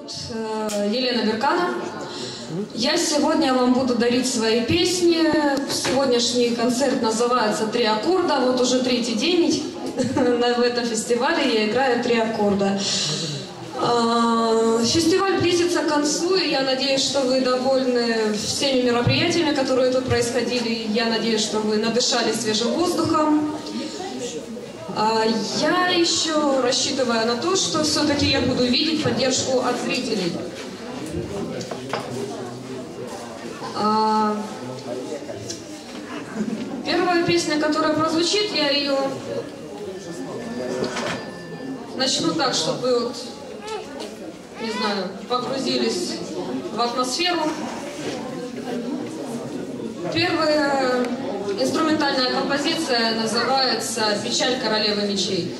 зовут Елена Беркана. Я сегодня вам буду дарить свои песни. Сегодняшний концерт называется «Три аккорда». Вот уже третий день в этом фестивале я играю «Три аккорда». Фестиваль близится к концу, и я надеюсь, что вы довольны всеми мероприятиями, которые тут происходили. Я надеюсь, что вы надышали свежим воздухом. Я еще рассчитываю на то, что все-таки я буду видеть поддержку от зрителей. Первая песня, которая прозвучит, я ее начну так, чтобы вы, вот, не знаю, погрузились в атмосферу. Первая инструментальная композиция называется «Печаль королевы мечей».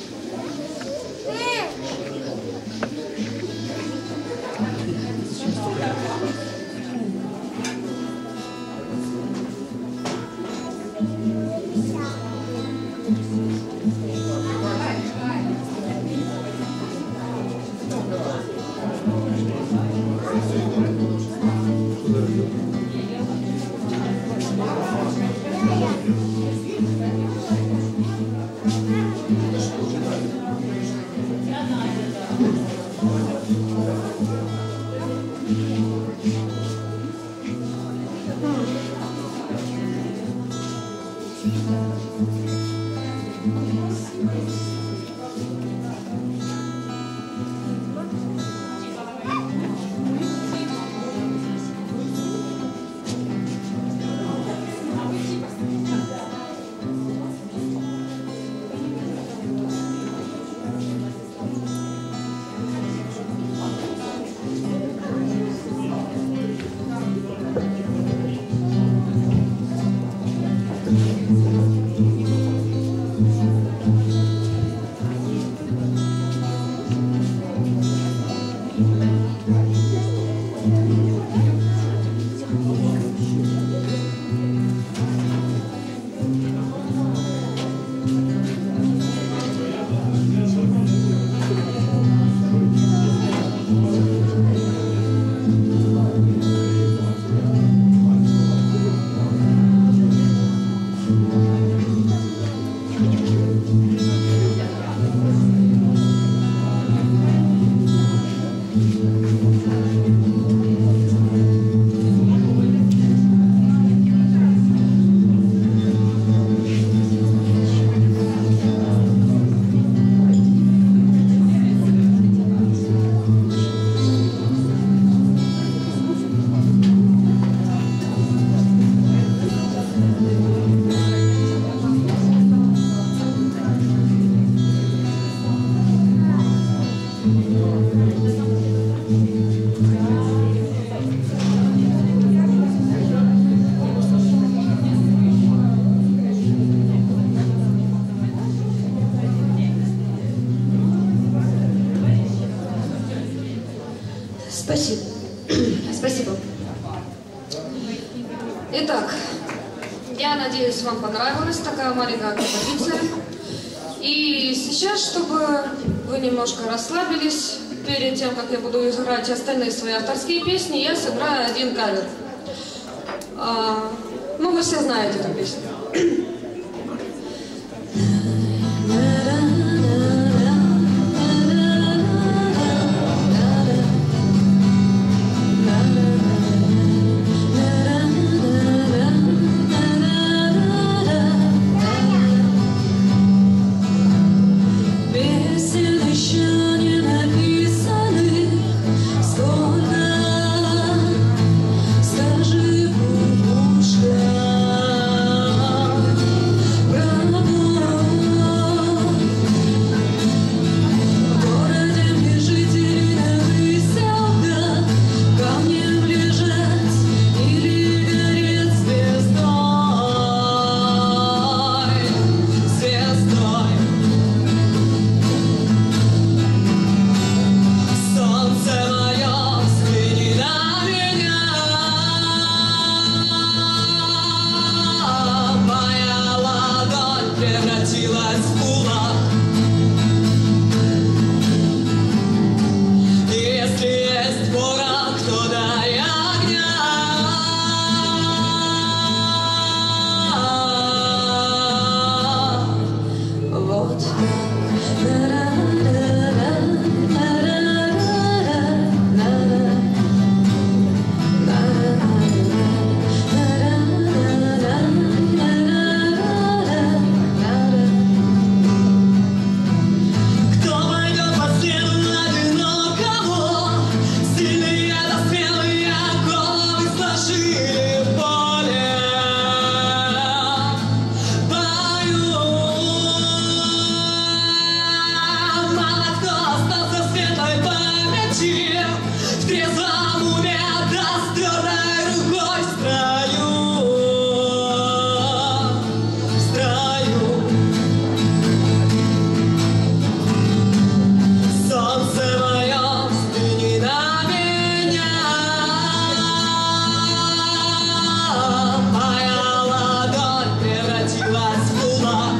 Спасибо. Итак, я надеюсь, вам понравилась такая маленькая композиция. И сейчас, чтобы вы немножко расслабились, перед тем, как я буду играть остальные свои авторские песни, я сыграю один кавер. Ну, вы все знаете эту песню. в трезвом уме, достертой рукой в строю. Солнце мое, взгляни на меня, моя ладонь превратилась в кулак.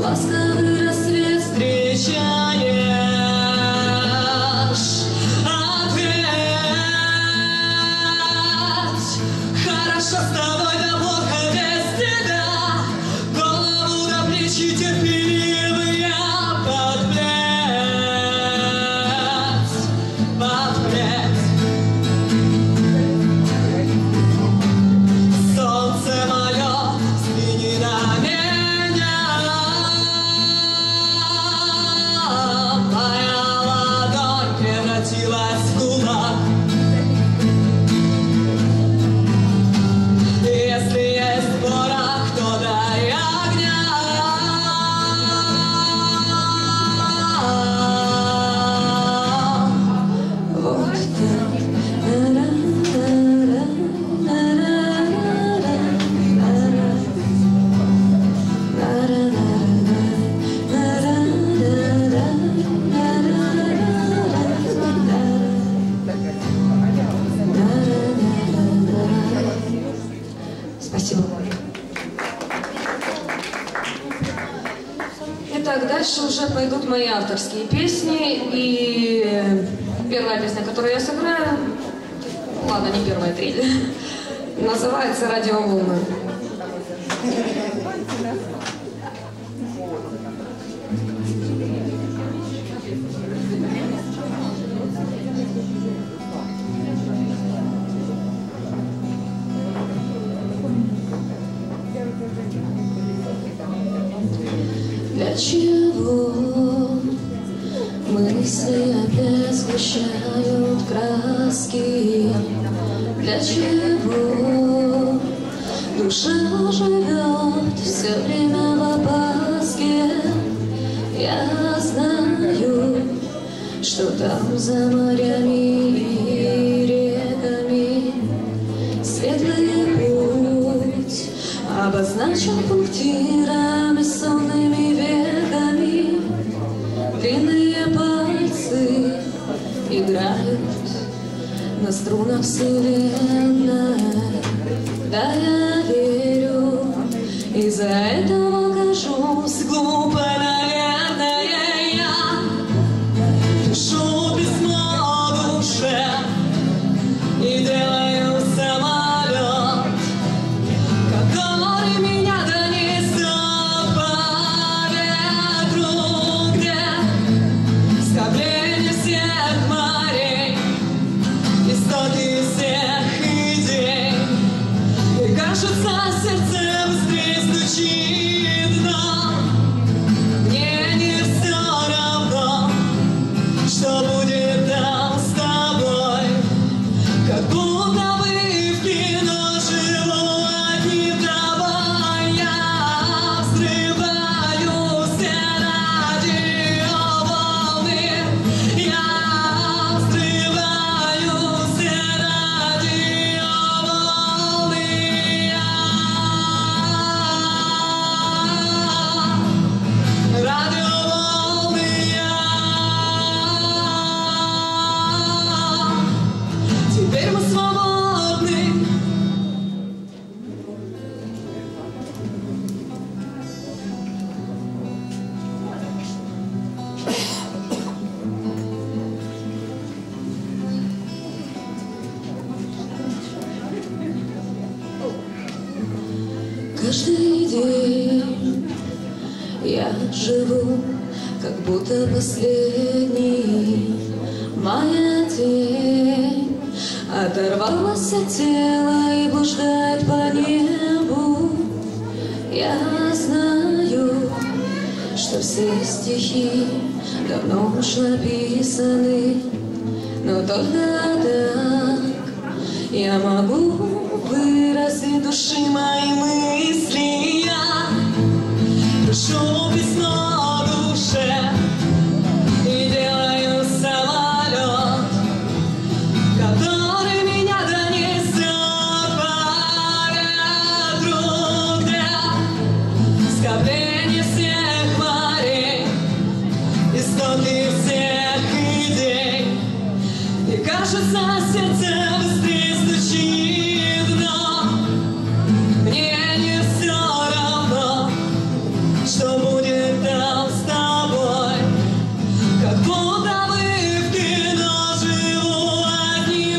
Ласковый рассвет встречаешь, ответь. Хорошо с тобой, да плохо без тебя. Голову на плечи терпеливые подплеть, подплеть. Солнце мое, взгляни на меня. Итак, дальше уже пойдут мои авторские песни, и первая песня, которую я сыграю, ладно, не первая, третья, называется «Радиоволны». Для чего мысли опять сгущают краски? Для чего душа живет все время в опаске? Я знаю, что там за морями и реками светлый путь обозначен пунктирами сонными. Длинные пальцы играют на струнах вселенной. Да, я верю, из-за этого кажусь глупо, наверное, я пишу письмо душе и делаю самолет, который меня каждый день живу, как будто последний. Моя тень оторвалась от тела и блуждает по небу. Я знаю, что все стихи давно уж написаны, но только так я могу выразить души мои мысли. Я душу письмо душе и делаю самолет, который меня донесет поля друг для скопления всех морей, истоки всех идей. И кажется, сердце быстрее стучит, но мне не все равно, что будет там с тобой. Как будто бы в кино живу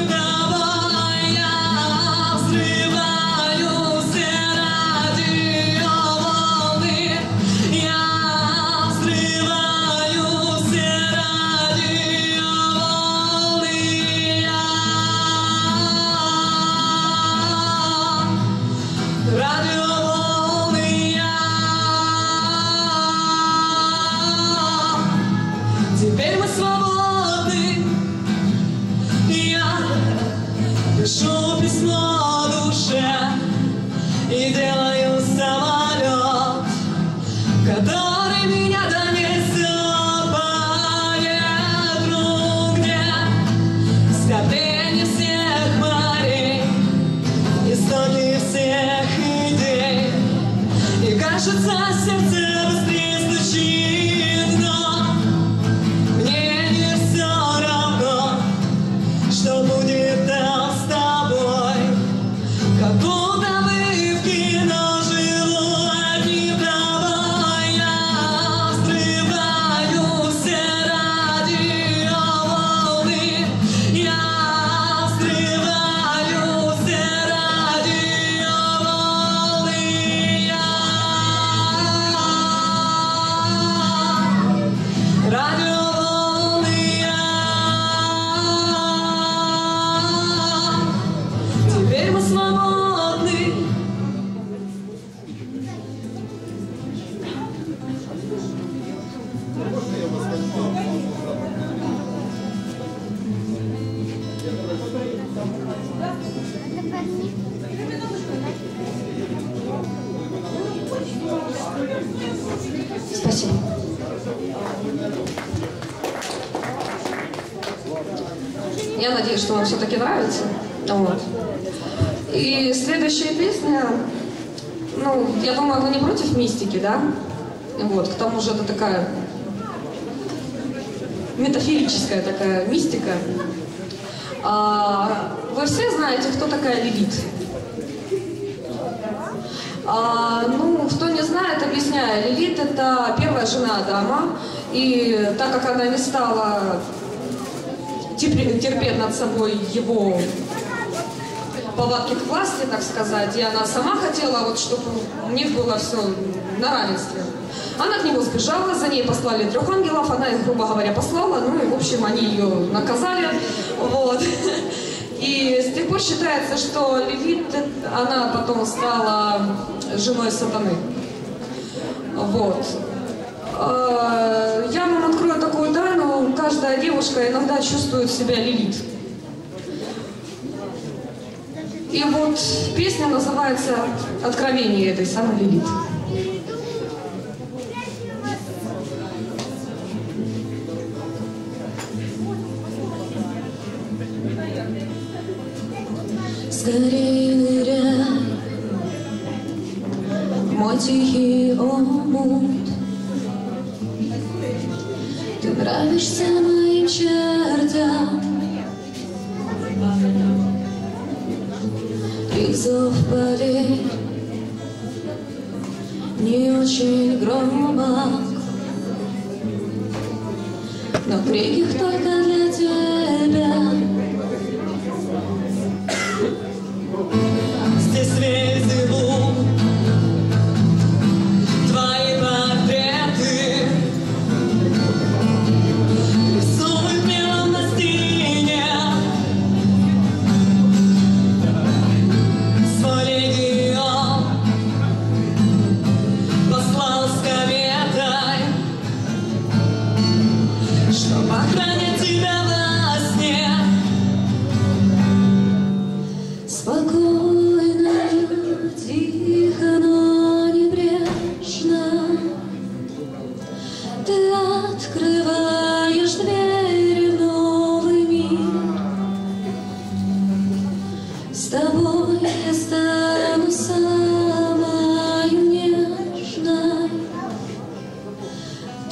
одним тобой. Я взрываю все радиоволны, я взрываю все радиоволны. Радиоволны я. Теперь мы свободны. Я пишу письмо душе и делаю самолет, который меня донесет поля друг для скопления всех морей, истоки всех идей. И кажется, сердце быстрее стучит, но мне не все равно, что будет там с тобой. Как будто бы в кино живу одним тобой. Я взрываю все радиоволны, я взрываю все радиоволны. Я радиоволны я. Теперь мы свободны. Спасибо. Я надеюсь, что вам все-таки нравится. Вот. И следующая песня, ну, я думаю, вы не против мистики, да? Вот, к тому же это такая метафорическая такая мистика. Вы все знаете, кто такая Лилит? Ну, кто не знает, объясняю. Лилит — это первая жена Адама, и так как она не стала терпеть над собой его повадки к власти, так сказать, и она сама хотела, вот, чтобы у них было все на равенстве. Она к нему сбежала, за ней послали 3 ангелов, она их, грубо говоря, послала, ну и, в общем, они ее наказали, вот. И с тех пор считается, что Лилит, она потом стала женой сатаны. Вот. Я вам открою такую тайну, каждая девушка иногда чувствует себя Лилит. И вот песня называется «Откровение» этой самой Лилит. Скорей ныряй, мой тихий омут. Ты нравишься моим чертям. Их зов полей не очень громок, но крик их только для тебя. Здесь весь звук, твои портреты.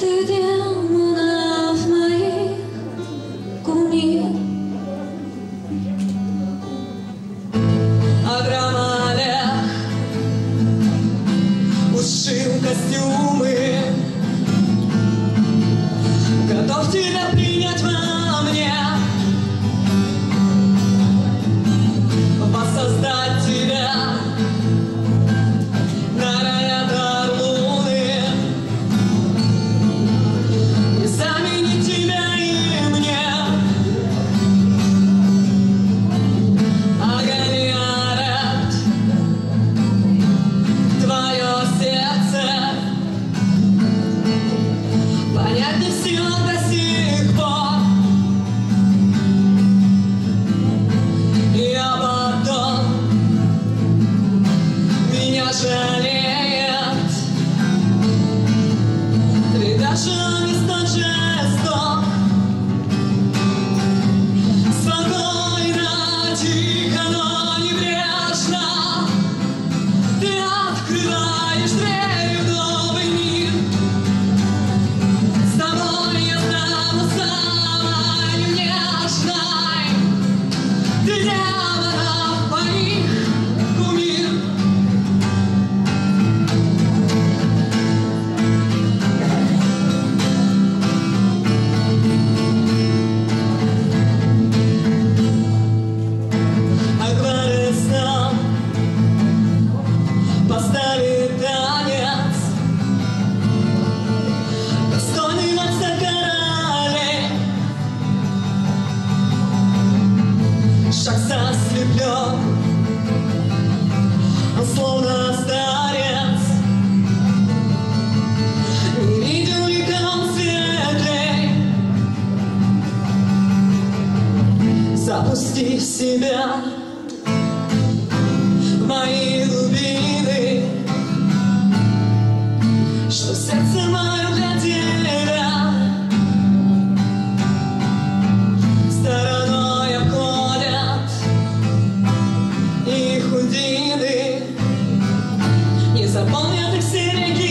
Ты демонов моих кумир. О громадах ушил костюмы. Готов тебя принять во мне, воссоздать тебя. Запусти в себя мои глубины, что сердце мое для тебя стороной обходят и худины, не запомнят их все реки.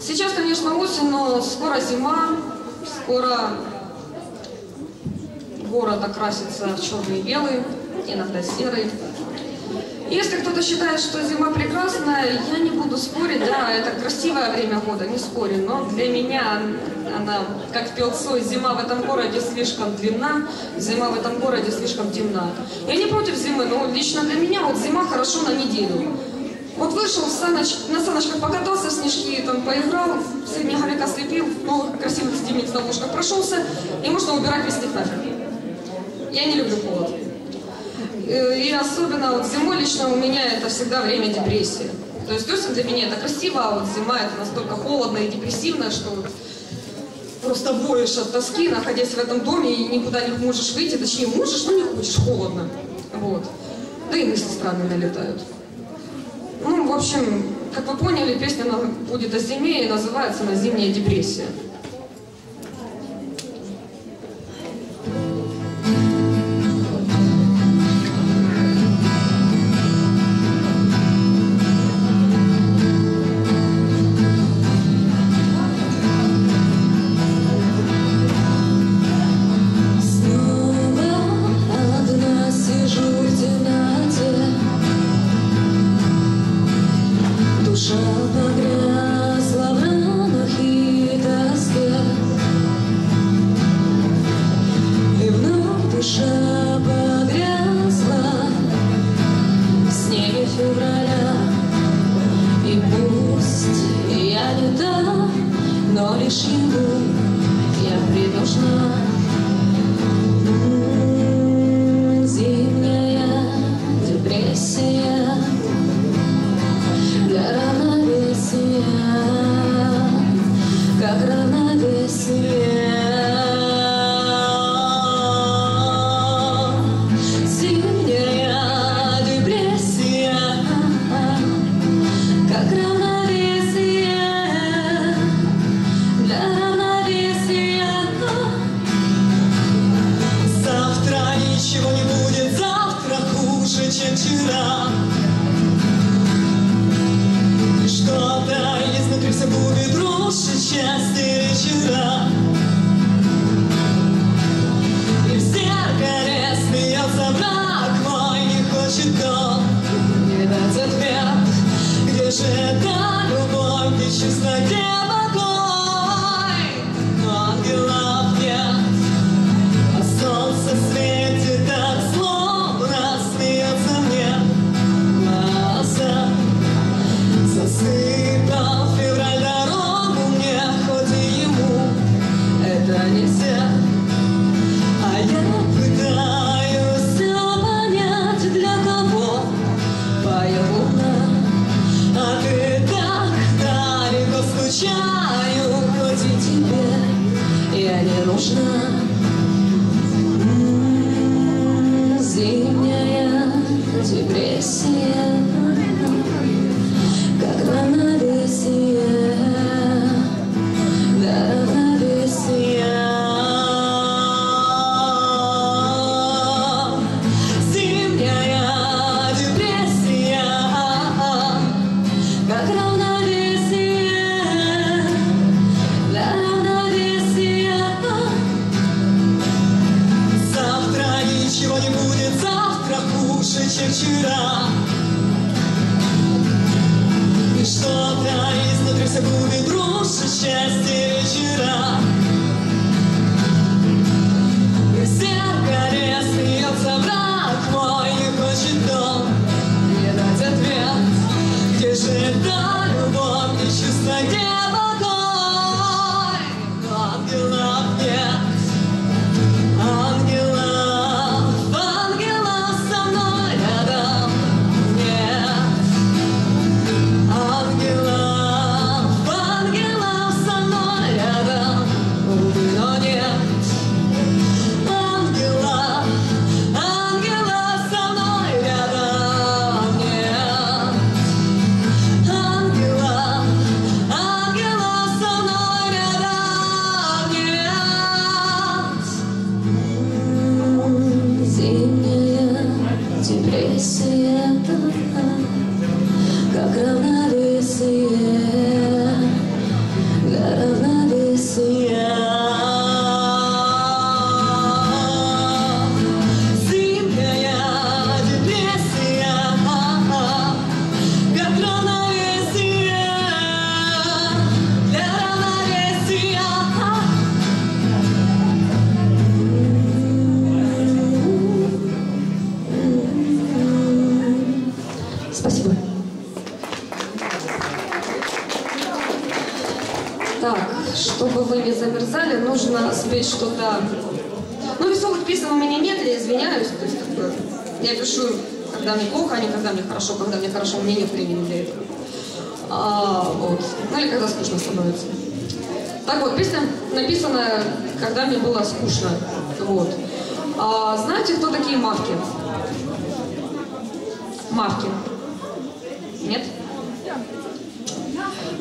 Сейчас, конечно, осень, но скоро зима, скоро город окрасится в черный и белый, иногда серый. Если кто-то считает, что зима прекрасная, я не буду спорить, да, это красивое время года, не спорю, но для меня она, как пел Цой, зима в этом городе слишком длинна, зима в этом городе слишком темна. Я не против зимы, но лично для меня вот зима хорошо на неделю. Вот вышел на саночках, покатался в снежки, там поиграл, среднего горяка слепил, новых красивых стебниц на ложках прошелся, и можно убирать весь снег нафиг. Я не люблю холод. И особенно вот зимой лично у меня это всегда время депрессии. То есть осень для меня это красиво, а вот зима это настолько холодно и депрессивно, что просто воешь от тоски, находясь в этом доме, и никуда не можешь выйти, точнее можешь, но не хочешь, холодно. Вот. Да и мысли странные налетают. Ну, в общем, как вы поняли, песня будет о зиме и называется «На зимняя депрессия». чтобы вы не замерзали, нужно спеть что-то. Ну, веселых песен у меня нет, я извиняюсь. То есть, как бы, я пишу, когда мне плохо, а не когда мне хорошо, у меня нет времени для этого. Вот. Ну, или когда скучно становится. Так вот, песня написана, когда мне было скучно. Вот. Знаете, кто такие мавки? Мавки. Нет?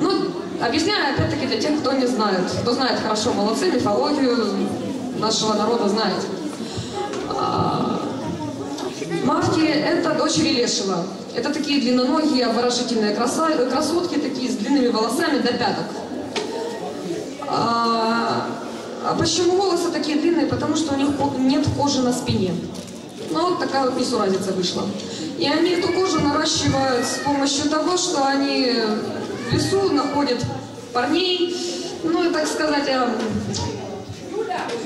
Ну, объясняю, опять-таки, для тех, кто не знает. Кто знает хорошо, молодцы, мифологию нашего народа знаете. Мавки — это дочери Лешего. Это такие длинноногие, обворожительные красотки, такие с длинными волосами до пяток. А почему волосы такие длинные? Потому что у них нет кожи на спине. Ну, вот такая вот несуразица вышла. И они эту кожу наращивают с помощью того, что они в лесу находят парней, ну, так сказать,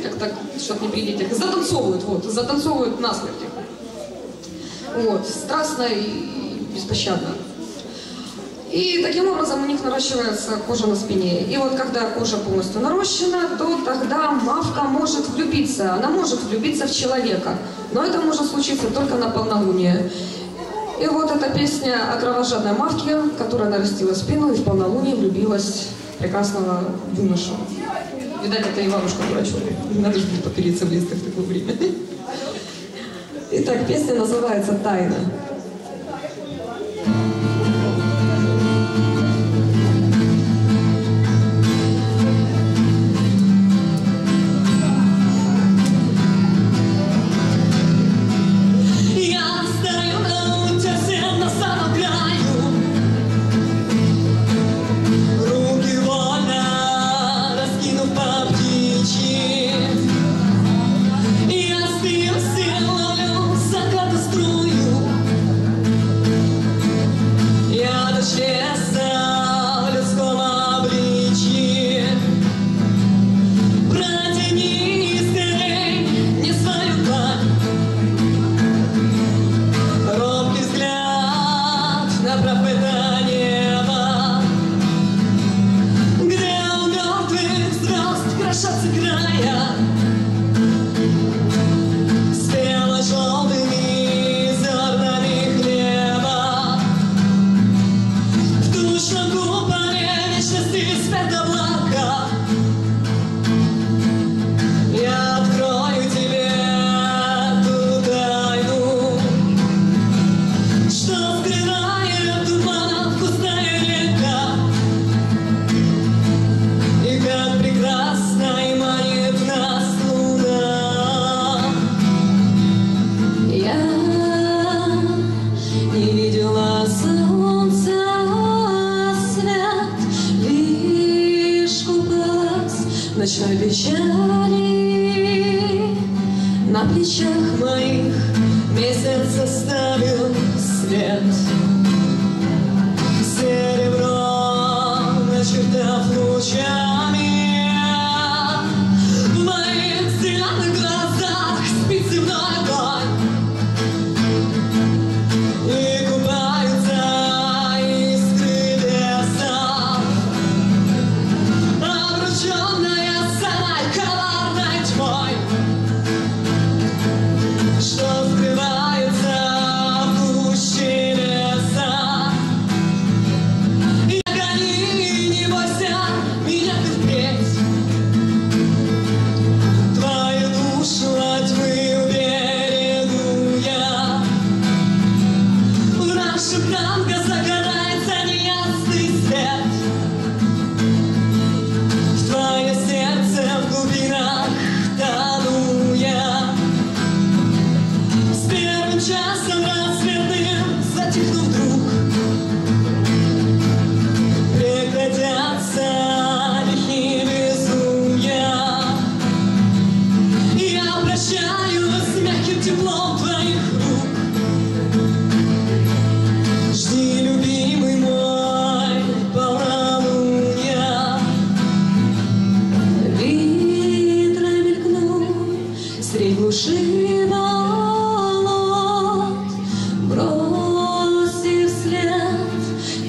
как так, чтобы не прилить их, затанцовывают, вот, затанцовывают насмерть их. Вот, страстно и беспощадно. И таким образом у них наращивается кожа на спине. И вот когда кожа полностью нарощена, то тогда мавка может влюбиться. Она может влюбиться в человека. Но это может случиться только на полнолуние. И вот эта песня о кровожадной мавке, которая нарастила спину и в полнолуние влюбилась в прекрасного юношу. Видать, это и бабушка дурачок. Надо же будет попилиться в листах в такое время. Итак, песня называется «Тайна».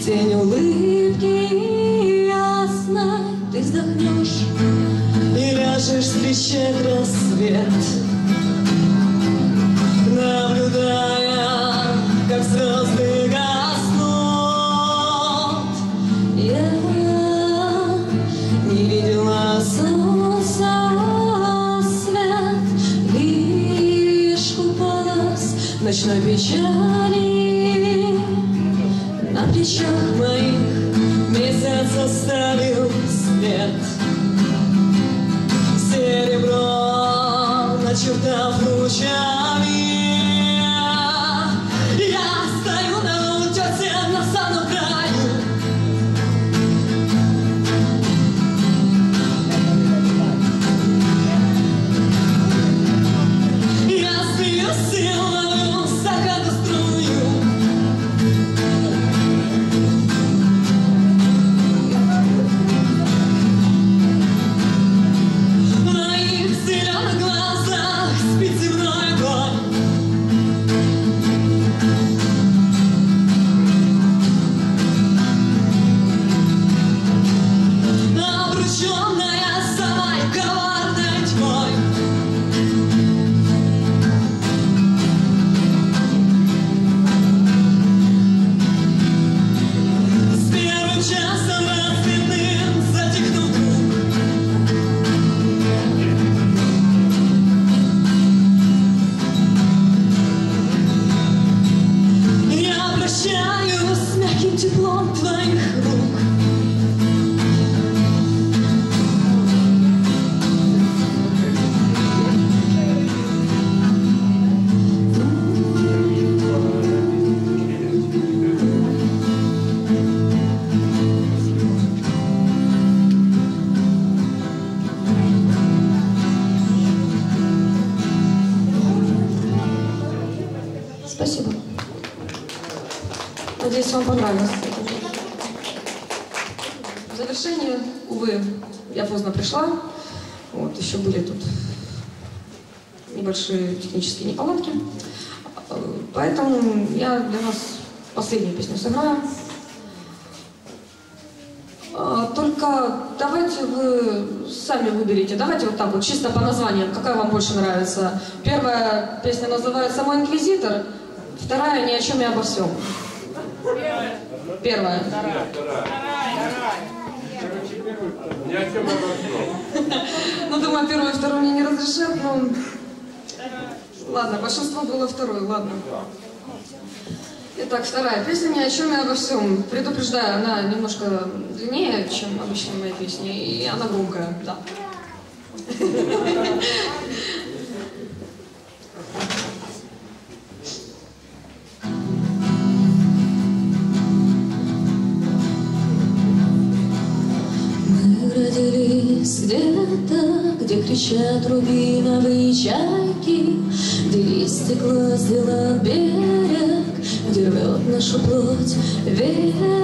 Тень улыбки ясной, ты вздохнешь. встречать рассвет, наблюдая, как звезды гаснут. Я не видела солнцесвет, лишь купалась ночной печали. На плечах моих месяц оставил след, серебро начертав лучами. Я стою на утёсе, на самом краю. Я смеюсь и ловлю заката струю. Надеюсь, вам понравилось. В завершение, увы, я поздно пришла. Вот, еще были тут небольшие технические неполадки. Поэтому я для вас последнюю песню сыграю. Только давайте вы сами выберите. Давайте вот так вот, чисто по названиям, какая вам больше нравится. Первая песня называется «Мой инквизитор», вторая «Ни о чем и обо всем». Первая. Ну, думаю, первую и вторую мне не разрешат, но... Ладно, большинство было второй, ладно. Итак, вторая песня «Ни о чем и обо всем». Предупреждаю, она немножко длиннее, чем обычная моя песня, и она громкая, да. Где-то, где кричат рубиновые чайки, где из стекла сделан берег, где рвет нашу плоть ветер.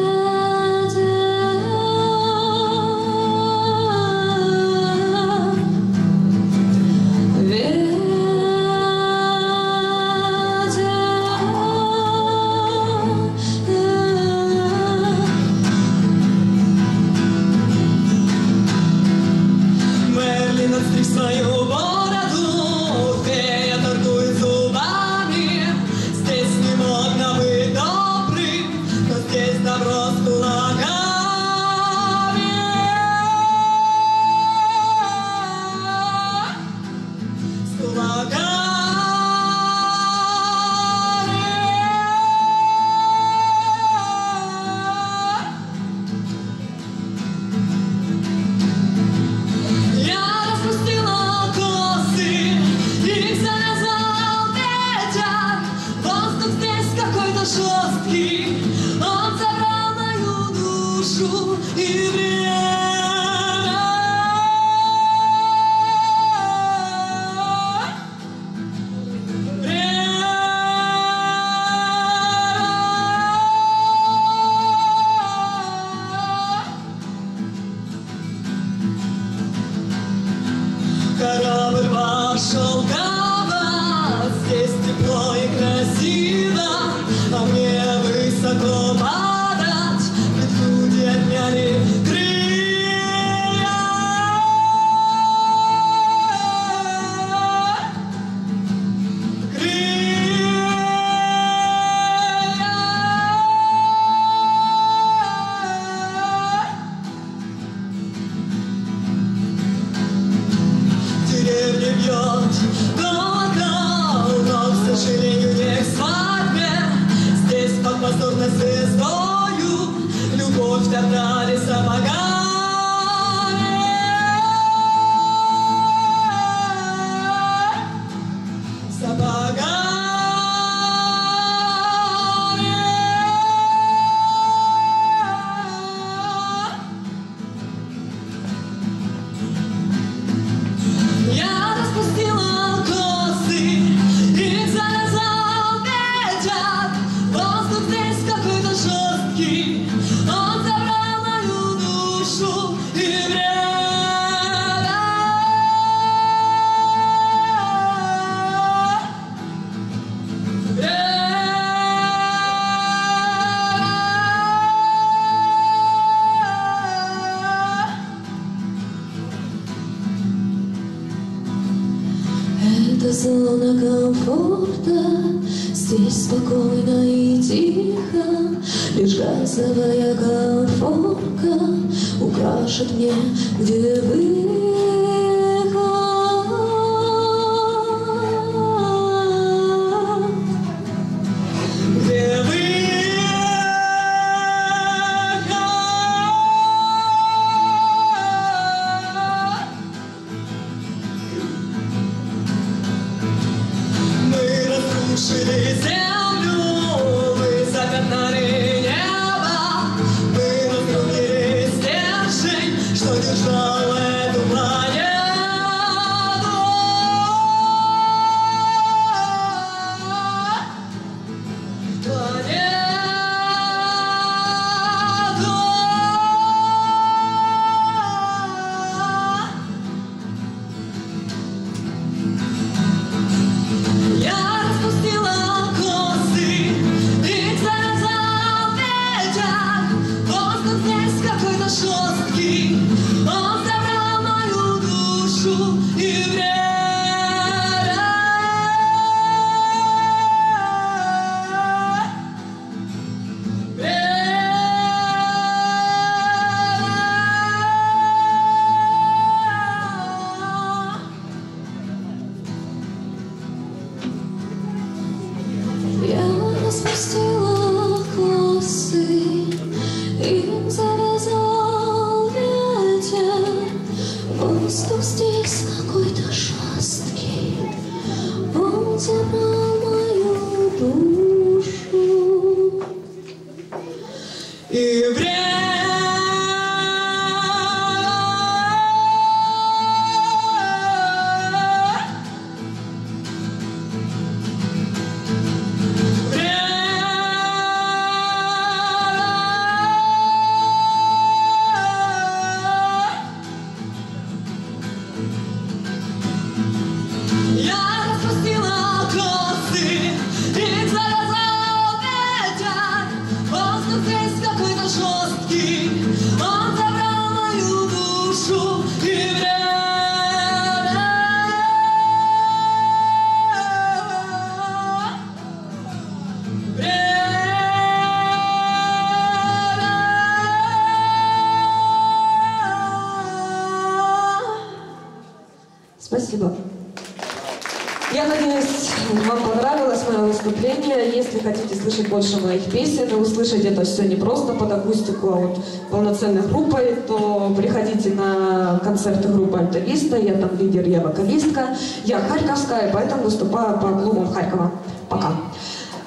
Больше моих песен и услышать это все не просто под акустику, а вот полноценной группой, то приходите на концерты группы «Альтериста». Я там лидер, я вокалистка. Я харьковская, поэтому выступаю по клубам Харькова. Пока.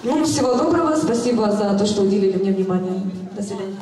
Ну, всего доброго. Спасибо за то, что уделили мне внимание. До свидания.